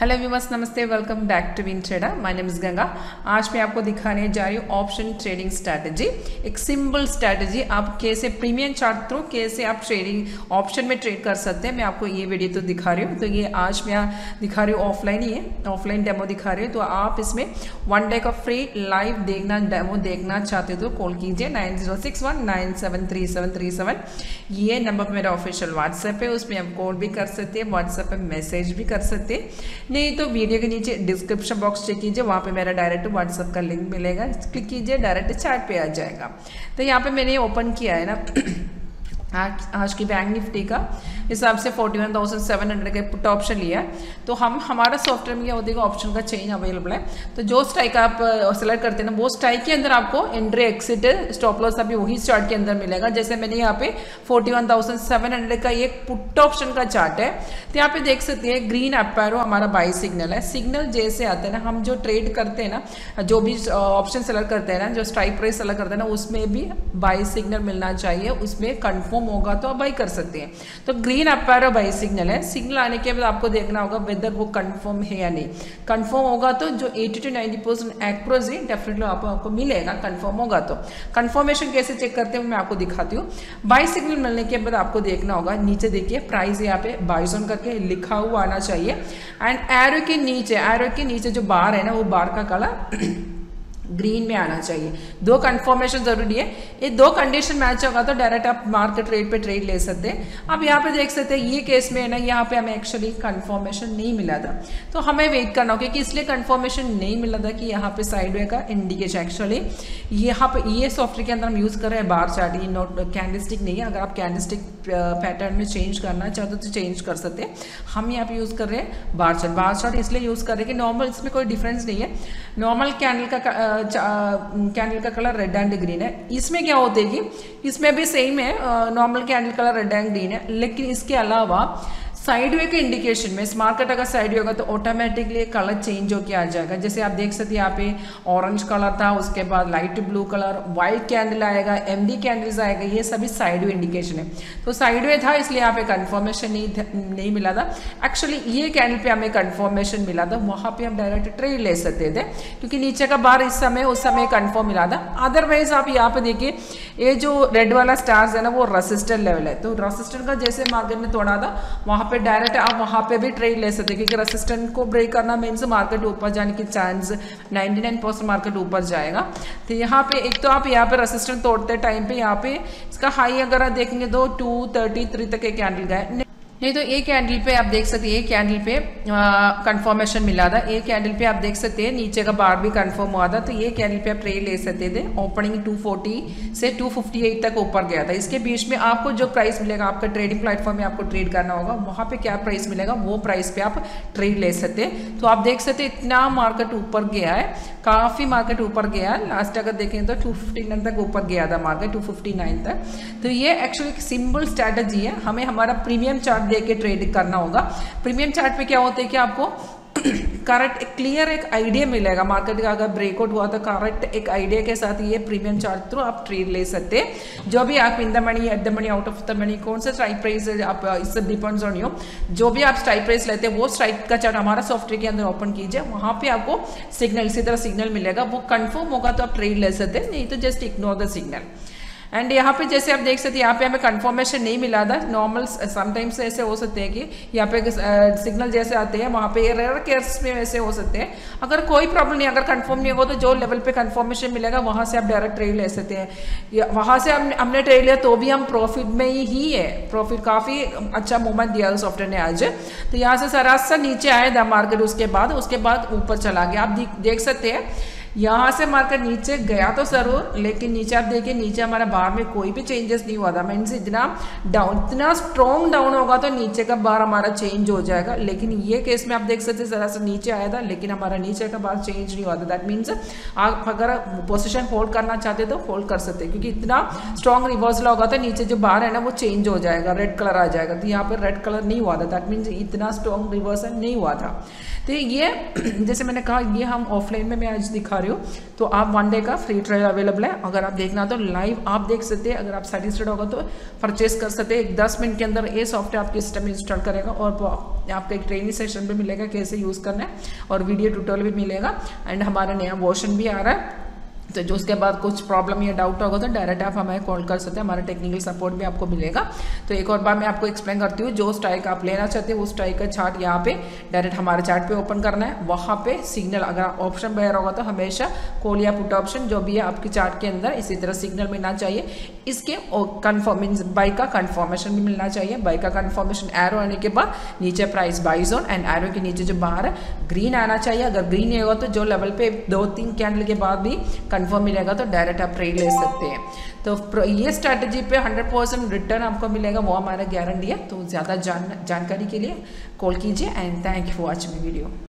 Hello viewers, नमस्ते। Welcome back to win trader. My name is Ganga. आज मैं आपको दिखाने जा रही हूँ ऑप्शन ट्रेडिंग स्ट्रैटेजी, एक सिंपल स्ट्रैटेजी। आप कैसे प्रीमियम चार्ट थ्रू कैसे आप ट्रेडिंग ऑप्शन में ट्रेड कर सकते हैं, मैं आपको ये वीडियो तो दिखा रही हूँ। तो ये आज मैं दिखा रही हूँ ऑफलाइन ही है, ऑफलाइन डेमो दिखा रही हूँ। तो आप इसमें 1 डे का फ्री लाइव देखना डेमो देखना चाहते हो तो कॉल कीजिए 9061973737। ये नंबर पर मेरा ऑफिशियल व्हाट्सएप है, उसमें आप कॉल भी कर सकते हैं, व्हाट्सएप पर मैसेज भी कर सकते हैं। नहीं तो वीडियो के नीचे डिस्क्रिप्शन बॉक्स चेक कीजिए, वहाँ पे मेरा डायरेक्ट व्हाट्सएप का लिंक मिलेगा, क्लिक कीजिए, डायरेक्ट चैट पे आ जाएगा। तो यहाँ पे मैंने ओपन किया है ना आज की बैंक निफ्टी का हिसाब से 41,700 के पुट ऑप्शन लिया। तो हमारा सॉफ्टवेयर में क्या होता है, ऑप्शन का चेन अवेलेबल है। तो जो स्ट्राइक आप सेलेक्ट करते हैं ना, वो स्ट्राइक के अंदर आपको एंट्री एक्सिट स्टॉप लॉस अभी वही चार्ट के अंदर मिलेगा। जैसे मैंने यहाँ पे 41,700 का एक पुट ऑप्शन का चार्ट है। तो यहाँ पे देख सकते हैं ग्रीन अप एरो हमारा बाई सिग्नल है। सिग्नल जैसे आते हैं ना, हम जो ट्रेड करते हैं ना, जो भी ऑप्शन सेलेक्ट करते हैं ना, जो स्ट्राइक प्राइस सेलेक्ट करते हैं ना, उसमें भी बाई सिग्नल मिलना चाहिए, उसमें कन्फर्म होगा तो आप बाई कर सकते हैं। तो green up arrow buy signal है। सिग्नल आने के बाद आपको देखना होगा वेदर वो कंफर्म है या नहीं। कंफर्म होगा तो जो 80 से 90% एक्यूरेसी डेफिनेटली आपको मिलेगा, कंफर्म होगा तो। कंफर्मेशन कैसे चेक करते हैं मैं आपको दिखाती हूँ। बाई सिग्नल मिलने के बाद आपको देखना होगा, नीचे देखिए प्राइस यहाँ पे बाई जोन करके लिखा हुआ आना चाहिए। एंड एरो के नीचे जो बार है ना, वो बार का कलर ग्रीन में आना चाहिए। दो कंफर्मेशन जरूरी है, ये दो कंडीशन मैच होगा तो डायरेक्ट आप मार्केट रेट पे ट्रेड ले सकते हैं। आप यहाँ पे देख सकते हैं ये केस में है ना, यहाँ पे हमें एक्चुअली कंफर्मेशन नहीं मिला था, तो हमें वेट करना होगा। क्योंकि इसलिए कंफर्मेशन नहीं मिला था कि यहाँ पे साइडवे का इंडिकेशन एक्चुअली यहाँ पे ये सॉफ्टवेयर के अंदर हम यूज़ कर रहे हैं बार चार्ट, ये नोट कैंडलस्टिक नहीं है। अगर आप कैंडलस्टिक पैटर्न में चेंज करना चाहते हो तो चेंज कर सकते हैं। हम यहाँ पे यूज़ कर रहे हैं बार चार्ट इसलिए यूज़ कर रहे हैं कि नॉर्मल इसमें कोई डिफरेंस नहीं है। नॉर्मल कैंडल का कलर रेड एंड ग्रीन है। इसमें क्या होता है कि इसमें भी सेम है, normal candle colour red and green है, लेकिन इसके अलावा साइडवे के इंडिकेशन में मार्केट अगर साइडवे होगा तो ऑटोमेटिकली कलर चेंज होकर आ जाएगा। जैसे आप देख सकते हैं यहाँ पे ऑरेंज कलर था, उसके बाद light blue colour, white candle आएगा, एमडी कैंडल्स आएगा, ये सभी साइडवे इंडिकेशन है। तो साइडवे था इसलिए यहाँ पे कंफर्मेशन नहीं मिला था। एक्चुअली ये कैंडल पे हमें कंफर्मेशन मिला था, वहाँ पे हम डायरेक्ट ट्रेड ले सकते थे क्योंकि नीचे का बार उस समय कन्फर्म मिला था। अदरवाइज आप यहाँ पे देखिए ये जो रेड वाला स्टार्स है ना, वो रेसिस्टेंस लेवल है। तो रेसिस्टेंस का जैसे मार्केट ने तोड़ा था, वहाँ पे डायरेक्ट आप वहाँ पे भी ट्रेड ले सकते हैं क्योंकि रेसिस्टेंस को ब्रेक करना मीन्स मार्केट ऊपर जाने की चांस 99% मार्केट ऊपर जाएगा। तो यहाँ पे एक तो आप यहाँ पे रेसिस्टेंस तोड़ते टाइम पे यहाँ पे इसका हाई अगर आप देखेंगे तो 233 तक के कैंडल गए। नहीं तो एक कैंडल पे आप देख सकते हैं, ये कैंडल पे कंफर्मेशन मिला था। एक कैंडल पे आप देख सकते हैं नीचे का बार भी कंफर्म हुआ था, तो ये कैंडल पे आप ट्रेड ले सकते थे। ओपनिंग 240 से 258 तक ऊपर गया था। इसके बीच में आपको जो प्राइस मिलेगा, आपका ट्रेडिंग प्लेटफॉर्म में आपको ट्रेड करना होगा, वहाँ पे क्या प्राइस मिलेगा वो प्राइस पे आप ट्रेड ले सकते हैं। तो आप देख सकते इतना मार्केट ऊपर गया है, काफ़ी मार्केट ऊपर गया है। लास्ट अगर देखें तो 259 तक ऊपर गया था मार्केट, 259 तक। तो ये एक्चुअली एक सिंपल स्ट्रैटेजी है। हमें हमारा प्रीमियम चार्ट देख के ट्रेड करना होगा। प्रीमियम चार्ट पे क्या होता है कि आपको करेक्ट क्लियर एक आइडिया मिलेगा, मार्केट का अगर ब्रेकआउट हुआ तो करेक्ट एक आइडिया के साथ ये प्रीमियम चार्ट थ्रू आप ट्रेड ले सकते हैं। जो भी आप in the money, at the money, out of the money, कौन सा स्ट्राइक प्राइस आप, इससे डिपेंड्स ऑन यू। जो भी आप स्ट्राइक प्राइस लेते हैं वो स्ट्राइक का चार्ट हमारा सॉफ्टवेयर के अंदर ओपन कीजिए, वहाँ पे आपको सिग्नल इसी तरह सिग्नल मिलेगा, वो कन्फर्म होगा तो आप ट्रेड ले सकते हैं, नहीं तो just ignore the signal. And यहाँ पे जैसे आप देख सकते हैं यहाँ पे हमें कंफर्मेशन नहीं मिला था। नॉर्मल समटाइम्स ऐसे हो सकते हैं कि यहाँ पे सिग्नल जैसे आते हैं वहाँ पे रेयर केस में वैसे हो सकते हैं। अगर कोई प्रॉब्लम नहीं, अगर कंफर्म नहीं होगा तो जो लेवल पे कंफर्मेशन मिलेगा वहाँ से आप डायरेक्ट ट्रेड ले सकते हैं। वहाँ से हमने ट्रेड लिया तो भी हम प्रॉफिट में ही है, प्रॉफिट काफ़ी अच्छा मूवमेंट दिया सॉफ्टवेयर ने आज। तो यहाँ से सरासर नीचे आया था मार्केट, उसके बाद ऊपर चला गया। आप देख सकते हैं यहाँ से मार्केट नीचे गया तो जरूर, लेकिन नीचे आप देखिए नीचे हमारा बार में कोई भी चेंजेस नहीं हुआ था। मीन्स इतना स्ट्रॉन्ग डाउन होगा तो नीचे का बार हमारा चेंज हो जाएगा, लेकिन ये केस में आप देख सकते हैं जरा सा नीचे आया था लेकिन हमारा नीचे का बार चेंज नहीं हुआ था। दैट मीन्स आप अगर पोजिशन होल्ड करना चाहते तो होल्ड कर सकते क्योंकि इतना स्ट्रॉन्ग रिवर्सल होगा तो नीचे जो बार है ना वो चेंज हो जाएगा, रेड कलर आ जाएगा। तो यहाँ पर रेड कलर नहीं हुआ था, दैट मीन्स इतना स्ट्रॉन्ग रिवर्सल नहीं हुआ था। तो ये जैसे मैंने कहा ये हम ऑफलाइन में मैं आज दिखा दिखा रही हूँ। तो आप वन डे का फ्री ट्रायल अवेलेबल है, अगर आप देखना तो लाइव आप देख सकते हैं। अगर आप सेटिस्फाइड होगा तो परचेस कर सकते हैं। एक 10 मिनट के अंदर ये सॉफ्टवेयर आपके सिस्टम में इंस्टॉल करेगा और आपका एक ट्रेनिंग सेशन भी मिलेगा कैसे यूज़ करना है और वीडियो ट्यूटोरियल भी मिलेगा। एंड हमारा नया वर्जन भी आ रहा है, तो जो उसके बाद कुछ प्रॉब्लम या डाउट होगा तो डायरेक्ट आप हमें कॉल कर सकते हैं, हमारा टेक्निकल सपोर्ट भी आपको मिलेगा। तो एक और बार मैं आपको एक्सप्लेन करती हूँ, जो स्ट्राइक आप लेना चाहते हैं उस स्ट्राइक का चार्ट यहाँ पे डायरेक्ट हमारे चार्ट पे ओपन करना है। वहाँ पे सिग्नल अगर आप ऑप्शन बायर होगा तो हमेशा कॉल या पुट ऑप्शन जो भी है आपके चार्ट के अंदर इसी तरह सिग्नल मिलना चाहिए। इसके कन्फर्म मीन्स बाई का कन्फर्मेशन भी मिलना चाहिए। बाई का कन्फर्मेशन एरो आने के बाद नीचे price buy zone and arrow के नीचे जो बाहर है ग्रीन आना चाहिए। अगर ग्रीन नहीं होगा तो जो लेवल पे 2-3 कैंडल के बाद भी कन्फर्म मिलेगा तो डायरेक्ट आप ट्रेड ले सकते हैं। तो ये स्ट्रैटेजी पे 100% रिटर्न आपको मिलेगा, वो हमारा गारंटी है। तो ज़्यादा जानकारी के लिए कॉल कीजिए and thank you for watching video.